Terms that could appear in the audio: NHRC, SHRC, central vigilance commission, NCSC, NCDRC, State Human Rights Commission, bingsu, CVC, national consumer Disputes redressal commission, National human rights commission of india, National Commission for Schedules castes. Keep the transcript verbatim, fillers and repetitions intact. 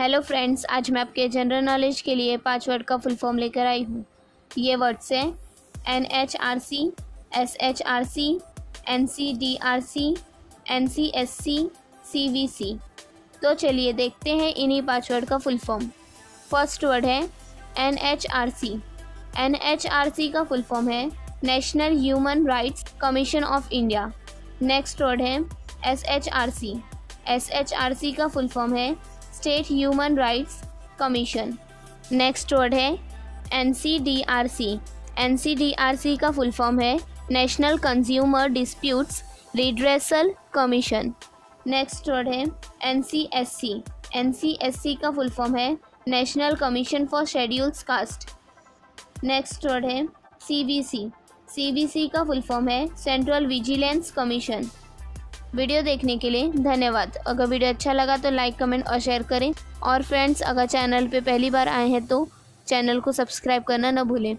Hello friends, आज मैं आपके जनरल नॉलेज के लिए पाँच वर्ड का फुल फॉर्म लेकर आई हूँ। ये वर्ड्स हैं N H R C, S H R C, N C D R C, N C S C, C V C. तो चलिए देखते हैं इन्हीं पाँच वर्ड का फुल फॉर्म। फर्स्ट वर्ड है N H R C. N H R C का full form है national human rights commission of India. Next word है S H R C. S H R C का full form है state human rights commission. Next word है N C D R C. N C D R C का full form है national consumer disputes redressal commission. Next word है N C S C. N C S C का full form है national commission for scheduled caste. Next word है C V C. C V C का full form है central vigilance commission. Video देखने के लिए धन्यवाद। अगर वीडियो अच्छा लगा तो लाइक, कमेंट और शेयर करें। और फ्रेंड्स, अगर चैनल पे पहली बार आए हैं तो चैनल को सब्सक्राइब करना न भूलें।